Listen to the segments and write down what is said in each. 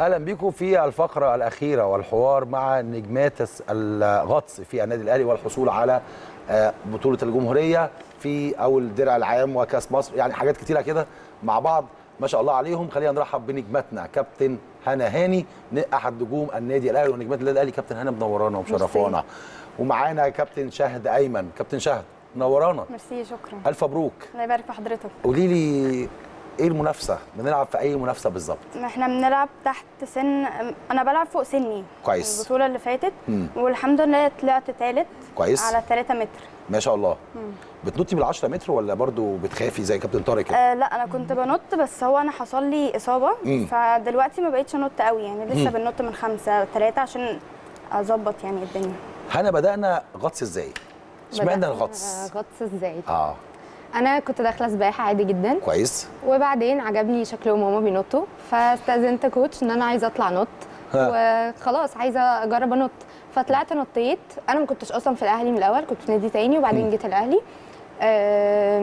اهلا بيكم في الفقره الاخيره والحوار مع نجمات الغطس في النادي الاهلي والحصول على بطوله الجمهوريه في اول درع العام وكاس مصر، يعني حاجات كتيره كده مع بعض ما شاء الله عليهم. خلينا نرحب بنجمتنا كابتن هنا هاني، احد نجوم النادي الاهلي ونجمات النادي الاهلي. كابتن هنا منورانا ومشرفانا، ومعانا كابتن شهد ايمن. كابتن شهد منورانا. ميرسي، شكرا، الف مبروك. الله يبارك في حضرتك. قولي لي ايه المنافسه؟ بنلعب في اي منافسه بالظبط؟ احنا بنلعب تحت سن، انا بلعب فوق سني. كويس. البطوله اللي فاتت والحمد لله طلعت ثالث. كويس. على 3 متر ما شاء الله. بتنطي بال10 متر ولا برضو بتخافي زي كابتن طارق؟ لا، انا كنت بنط، بس هو انا حصل لي اصابه فدلوقتي ما بقتش انط قوي، يعني لسه بنط من 5 ل3 عشان اظبط يعني الدنيا. هنا بدانا غطس ازاي؟ اشمعنى الغطس؟ انا كنت داخله سباحه عادي جدا. كويس. وبعدين عجبني شكلهم وهما بينطوا، فاستاذنت كوتش ان انا عايزه اطلع نط وخلاص، عايزه اجرب انط، فطلعت نطيت. انا ما كنتش اصلا في الاهلي من الاول، كنت في نادي تاني وبعدين جيت الاهلي،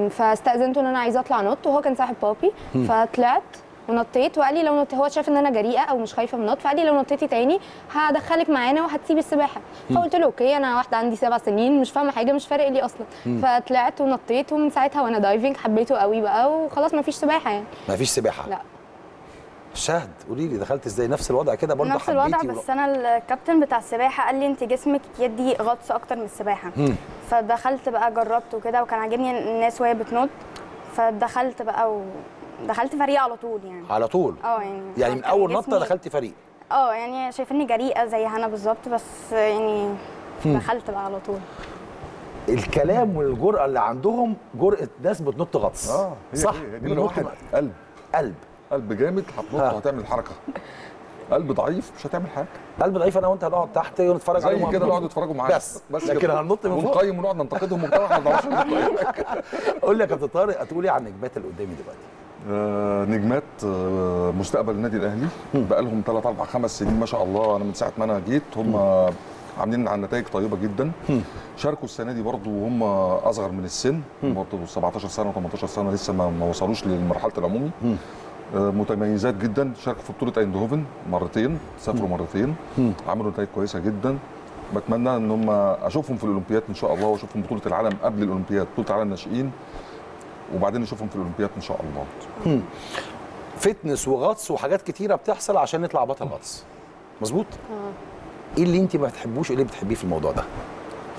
فاستاذنته ان انا عايزه اطلع نط، وهو كان صاحب بابي، فطلعت ونطيت وقال لي لو نط، هو شاف ان انا جريئه او مش خايفه من النط، فقال لي لو نطيتي تاني هدخلك معانا وهتسيبي السباحه. فقلت له اوكي، انا واحده عندي 7 سنين مش فاهمه حاجه، مش فارق لي اصلا. فطلعت ونطيت، ومن ساعتها وانا دايفنج حبيته قوي بقى، وخلاص مفيش سباحه يعني. مفيش سباحه؟ لا. شهد قولي لي دخلت ازاي؟ نفس الوضع كده برضه؟ نفس الوضع، بس انا الكابتن بتاع السباحه قال لي انت جسمك يدي غطس اكتر من السباحه. فدخلت بقى جربت وكده، وكان عاجبني الناس وهي بتنط، فدخلت بقى دخلت فريق على طول يعني. على طول؟ يعني من اول نطه دخلت فريق؟ يعني شايفيني جريئه زي هنا بالظبط، بس يعني دخلت بقى على طول. الكلام والجرأه اللي عندهم جرأه ناس بتنط غطس. صح. بتنط قلب قلب قلب جامد، هتنط وهتعمل الحركه. قلب ضعيف مش هتعمل حاجه. قلب ضعيف انا وانت هنقعد تحت ونتفرج عليهم زي كده، نقعد نتفرجوا معاهم بس، لكن هننط من فوق ونقيم ونقعد ننتقدهم وبتاع، احنا ما بنعرفش ننتقد. قول لي يا كابتن طارق، هتقول ايه عن النجمات اللي قدامي دلوقتي؟ نجمات مستقبل النادي الاهلي، بقى لهم 3 4 5 سنين ما شاء الله. انا من ساعه ما انا جيت هم عاملين عن نتائج طيبه جدا. شاركوا السنه دي برضو وهم اصغر من السن، برضو 17 سنه و18 سنه، لسه ما وصلوش لمرحله العمومي. متميزات جدا، شاركوا في بطوله ايندهوفن مرتين، سافروا مرتين، عملوا نتائج كويسه جدا. بتمنى ان هم اشوفهم في الاولمبياد ان شاء الله، واشوفهم بطوله العالم قبل الاولمبياد، بطوله العالم الناشئين، وبعدين نشوفهم في الاولمبياد ان شاء الله. فتنس وغطس وحاجات كتيره بتحصل عشان نطلع بطل غطس. مظبوط؟ ايه اللي انت ما بتحبوش، ايه اللي بتحبيه في الموضوع ده؟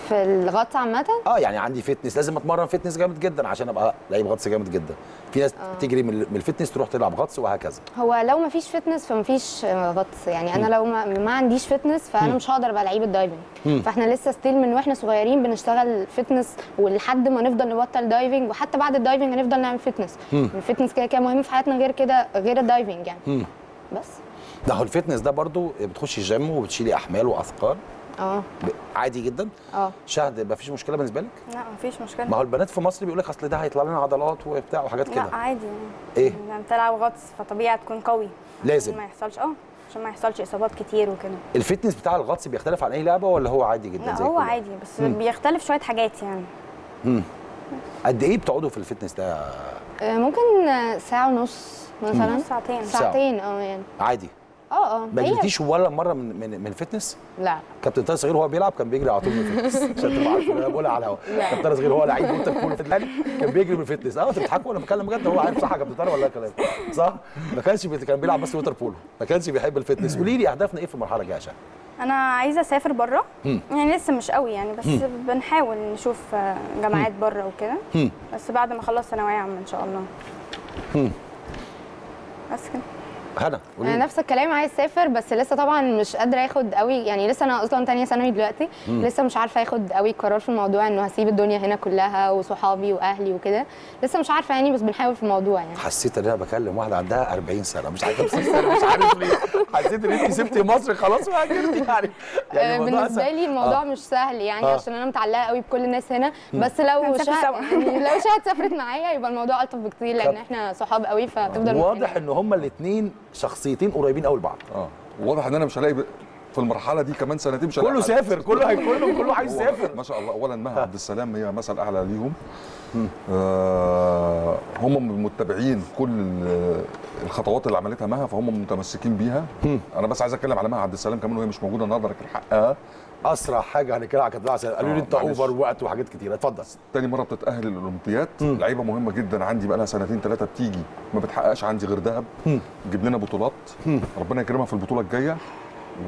في الغطس عامه؟ يعني عندي فتنس، لازم اتمرن فتنس جامد جدا عشان ابقى لعيب غطس جامد جدا. في ناس بتجري من الفتنس تروح تلعب غطس وهكذا. هو لو ما فيش فتنس فما فيش غطس، يعني انا لو ما عنديش فتنس فانا مش هقدر ابقى لعيب الدايفنج. فاحنا لسه ستيل من واحنا صغيرين بنشتغل فتنس، ولحد ما نفضل نبطل دايفنج، وحتى بعد الدايفنج هنفضل نعمل فتنس. الفتنس كده كده مهم في حياتنا، غير كده غير الدايفنج يعني. بس ده هو الفتنس ده برضو بتخشي الجيم وبتشيلي احمال واثقال. عادي جدا. شهد، مفيش مشكله بالنسبه لك؟ لا مفيش مشكله. ما هو البنات في مصر بيقول لك اصل ده هيطلع لنا عضلات وبتاع وحاجات كده. لا عادي ايه؟ يعني بتلعب غطس فطبيعي تكون قوي، لازم ما يحصلش عشان ما يحصلش اصابات كتير وكده. الفتنس بتاع الغطس بيختلف عن اي لعبه ولا هو عادي جدا؟ لا زي هو عادي، بس بيختلف شويه حاجات يعني. قد ايه بتقعدوا في الفتنس ده؟ ممكن 1.5 ساعة مثلا. ساعتين يعني عادي. ما جريتيش ولا مره من فتنس؟ لا. كابتن طارق صغير وهو بيلعب كان بيجري على طول من الفتنس، عشان تبقى عارف انا بقولها على الهواء. كابتن طارق صغير وهو لعيب وانت بتقول كان بيجري من الفتنس. انتوا بتضحكوا ولا بتكلم بجد؟ هو عارف صح يا كابتن طارق ولا كلام صح؟ ما كانش كان بيلعب بس ووتر بولو، ما كانش بيحب الفتنس. قولي لي اهدافنا ايه في المرحله الجايه؟ عشان انا عايزه اسافر بره، يعني لسه مش قوي يعني، بس بنحاول نشوف جامعات بره وكده، بس بعد ما اخلص ثانويه عامه ان شاء الله. بس كده. هنا انا نفس الكلام، عايز اسافر بس لسه طبعا مش قادره اخد قوي، يعني لسه انا اصلا تانية ثانوي دلوقتي، لسه مش عارفه اخد قوي قرار في الموضوع انه هسيب الدنيا هنا كلها وصحابي واهلي وكده، لسه مش عارفه يعني، بس بنحاول في الموضوع يعني. حسيت ان انا بكلم واحده عندها 40 سنه مش عارفه 50 سنه، مش عارف ليه حسيت ان انت سبتي مصر خلاص وهاجرتي يعني. بالنسبه لي الموضوع مش سهل يعني، عشان انا متعلقه قوي بكل الناس هنا، بس لو شهد سافرت معايا يبقى الموضوع الطف بكتير، لان احنا صحاب قوي فهتفضل. واضح ان هما الاثنين شخصيتين قريبين قوي لبعض. واضح ان انا مش هلاقي في المرحله دي كمان سنتين مش كله سافر، كله عايز يسافر ما شاء الله. اولا مها عبد السلام هي مثل اعلى ليهم، هم متبعين كل الخطوات اللي عملتها مها، فهم متمسكين بيها. انا بس عايز اتكلم على مها عبد السلام كمان وهي مش موجوده النهارده، لكن حقها اسرع حاجه هنتكلم على كابتن عسل. قالوا لي انت اوفر وقت وحاجات كتير. اتفضل. تاني مره بتتاهل للاولمبياد، لعيبه مهمه جدا عندي بقى لها سنتين ثلاثه، بتيجي ما بتحققش عندي غير ذهب، جيب لنا بطولات، ربنا يكرمها في البطوله الجايه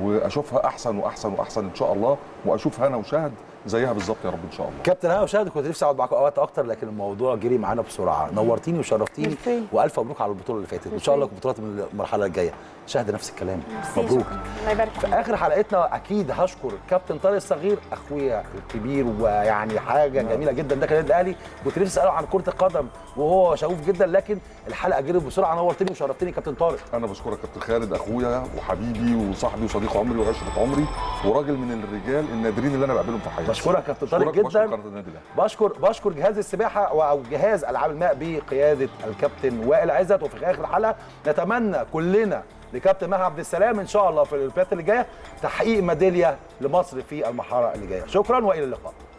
واشوفها احسن واحسن واحسن ان شاء الله، واشوف هنا وشهد زيها بالظبط يا رب ان شاء الله. كابتن هنا وشهد كنت نفسي اقعد معاكم اوقات اكتر، لكن الموضوع جري معانا بسرعه. نورتيني وشرفتيني والف مبروك على البطوله اللي فاتت، وان شاء الله بطولات المرحله الجايه. شهد نفس الكلام، مبروك. الله يبارك فيك. في اخر حلقتنا اكيد هشكر كابتن طارق الصغير اخويا الكبير، ويعني حاجه جميله جدا. ده كان النادي الاهلي، كنت نفسي اساله عن كره القدم وهو شغوف جدا، لكن الحلقه جرت بسرعه. نورتني وشرفتني كابتن طارق. انا بشكرك كابتن خالد، اخويا وحبيبي وصاحبي وصديق عمري وعشره عمري، وراجل من الرجال النادرين اللي انا بقابلهم في حياتي. بشكرك كابتن طارق جدا. بشكر جهاز السباحه او جهاز العاب الماء بقياده الكابتن وائل عزت. وفي اخر الحلقه نتمنى كلنا لكابتن مها عبد السلام ان شاء الله في الاولمبياد اللي جايه تحقيق ميداليه لمصر في المرحله اللي جايه. شكرا والى اللقاء.